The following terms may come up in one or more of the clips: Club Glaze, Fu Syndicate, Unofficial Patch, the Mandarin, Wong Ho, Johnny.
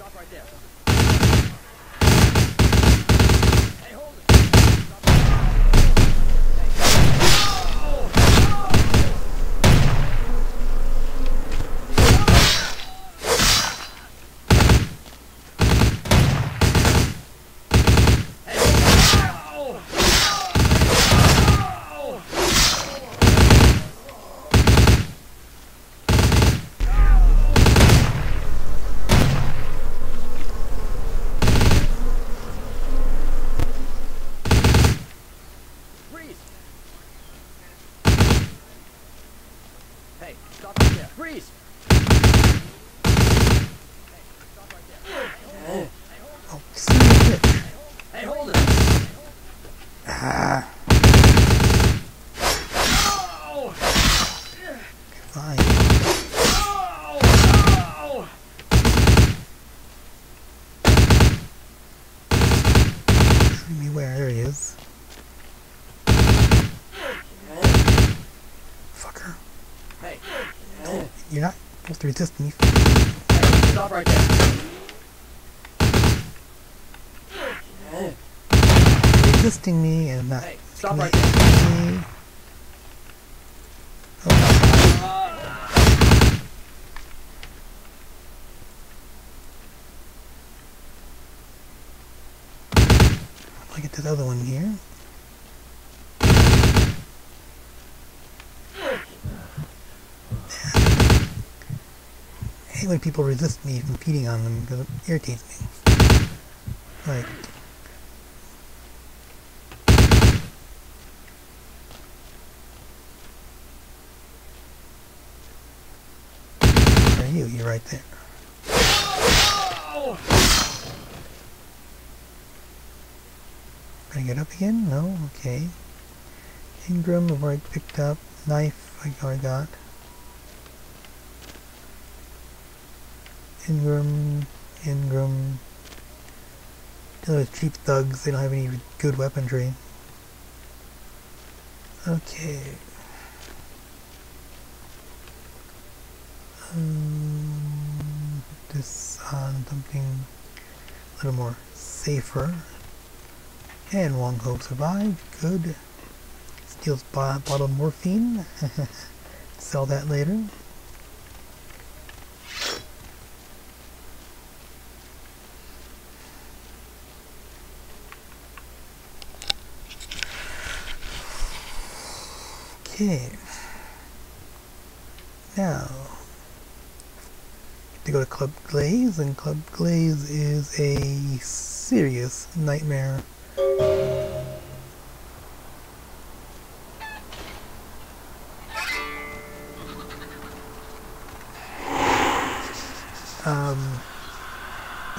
Stop right there. Hey, hold it. Stop to resist me. Stop right there. Resisting me and not. Hey, stop right there. Me. I'll get to the other one here. When people resist me from feeding on them because it irritates me. Like, where are you? You're right there. Can I get up again? No? Okay. Ingram, I've already picked up. Knife, I already got. Ingram. Those cheap thugs, they don't have any good weaponry. Okay. Put this on something a little more safer. And Wong Ho survived. Good. Steals bottle of morphine. Sell that later. Okay. Now, you have to go to Club Glaze, and Club Glaze is a serious nightmare.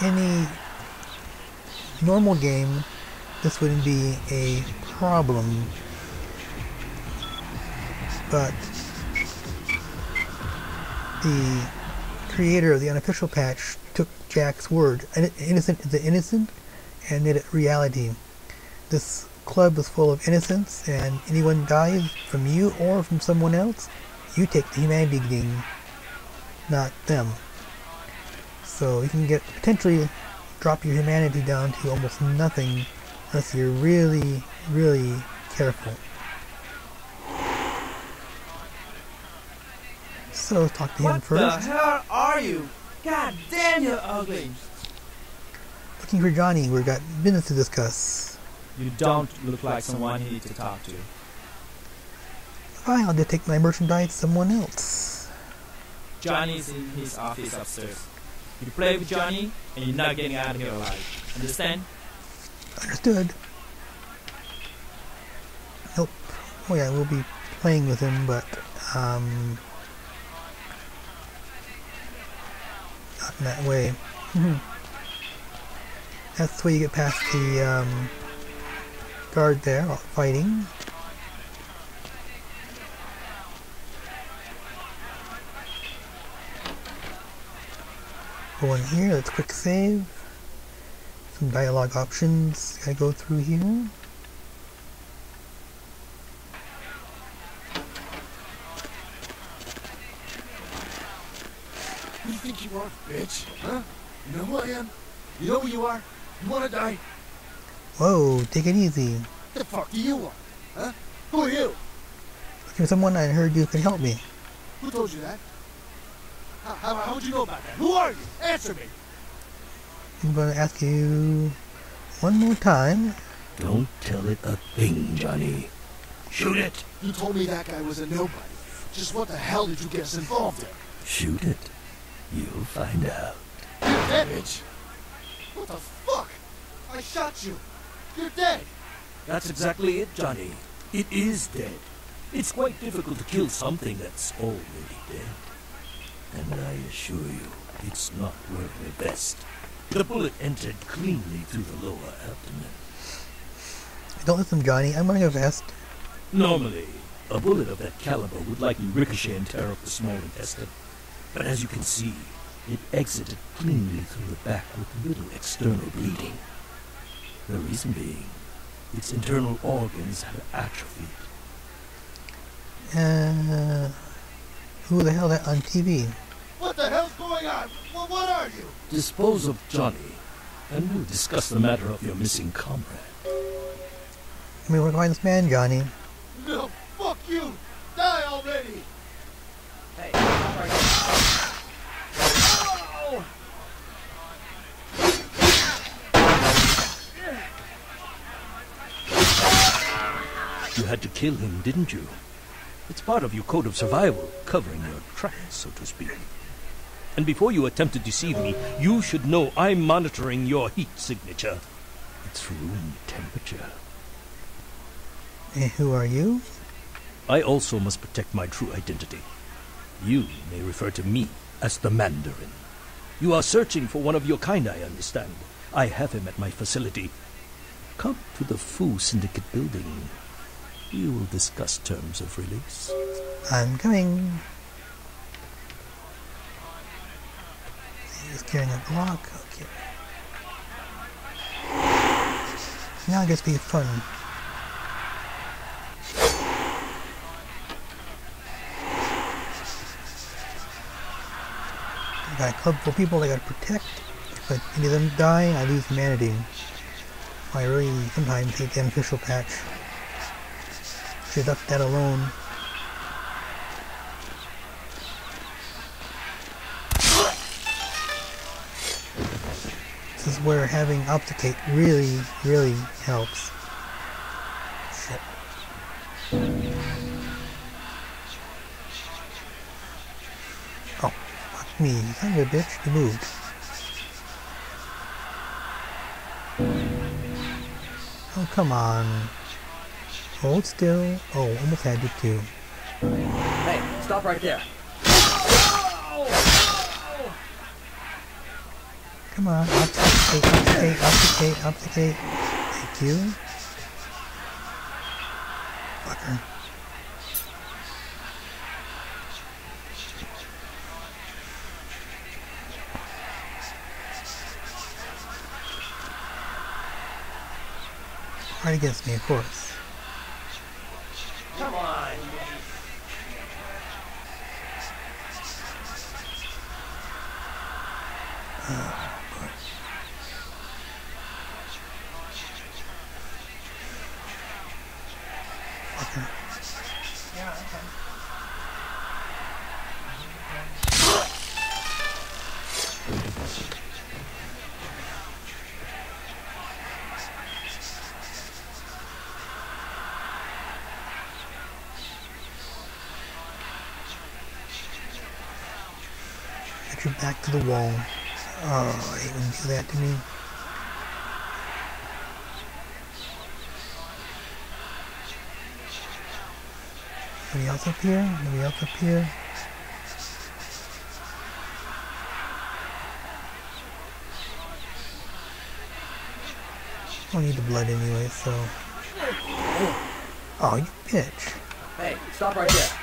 Any normal game, this wouldn't be a problem. But the creator of the unofficial patch took Jack's word, the innocent, and made it reality. This club is full of innocence, and anyone dies from you or from someone else, you take the humanity gain, not them. So you can get potentially drop your humanity down to almost nothing unless you're really, really careful. So talk to him first. What the hell are you? God damn, you're ugly. Looking for Johnny. We've got business to discuss. You don't look like someone you need to talk to. Fine, I'll just take my merchandise. Someone else. Johnny's in his office upstairs. You play with Johnny, and you're not getting out of here alive. Understand? Understood. Nope. Oh yeah, we'll be playing with him, but not in that way. That's the way you get past the guard there, fighting. Go in here, let's quick save. Some dialogue options gotta go through here. You think you are, bitch? Huh? You know who I am? You know who you are? You wanna die? Whoa, take it easy. What the fuck do you want? Huh? Who are you? Looking for someone I heard you could help me. Who told you that? How would you know about that? Who are you? Answer me! I'm gonna ask you one more time. Don't tell it a thing, Johnny. Shoot it! You told me that guy was a nobody. Just what the hell did you get us involved in? Shoot it. You'll find out. You're dead, bitch! What the fuck? I shot you! You're dead! That's exactly it, Johnny. It is dead. It's quite difficult to kill something that's already dead. And I assure you, it's not worth the best. The bullet entered cleanly through the lower abdomen. Don't listen, Johnny. I'm wearing a vest. Normally, a bullet of that caliber would likely ricochet and tear up the small intestine. But as you can see, it exited cleanly through the back with little external bleeding. The reason being, its internal organs have atrophied. Who the hell that on TV? What the hell's going on? What are you? Dispose of Johnny, and we'll discuss the matter of your missing comrade. I mean, we're going to this man, Johnny. No, fuck you! Die already! Hey, oh! You had to kill him, didn't you? It's part of your code of survival, covering your tracks, so to speak. And before you attempt to deceive me, you should know I'm monitoring your heat signature. It's room temperature. And who are you? I also must protect my true identity. You may refer to me as the Mandarin. You are searching for one of your kind, I understand. I have him at my facility. Come to the Fu Syndicate building. You will discuss terms of release. I'm coming. He's carrying a block. Okay. Now it gets to be fun. I got a club for people I gotta protect. But any of them dying, I lose humanity. I really sometimes hate the unofficial patch. Should have left that alone. This is where having obfuscate really, really helps. Shit. Oh, fuck me. You son of a bitch. You moved. Oh, come on. Hold still. Oh, almost had you too. Hey, stop right there. Come on, obfuscate, obfuscate, obfuscate, obfuscate. Thank you. Fucker. Right against me, of course. Come on! Oh, of course. Okay. Yeah, okay. Your back to the wall. Oh, I hate when you do that to me. Nobody else up here? Nobody else up here? I don't need the blood anyway, so... Oh, you bitch. Hey, stop right there.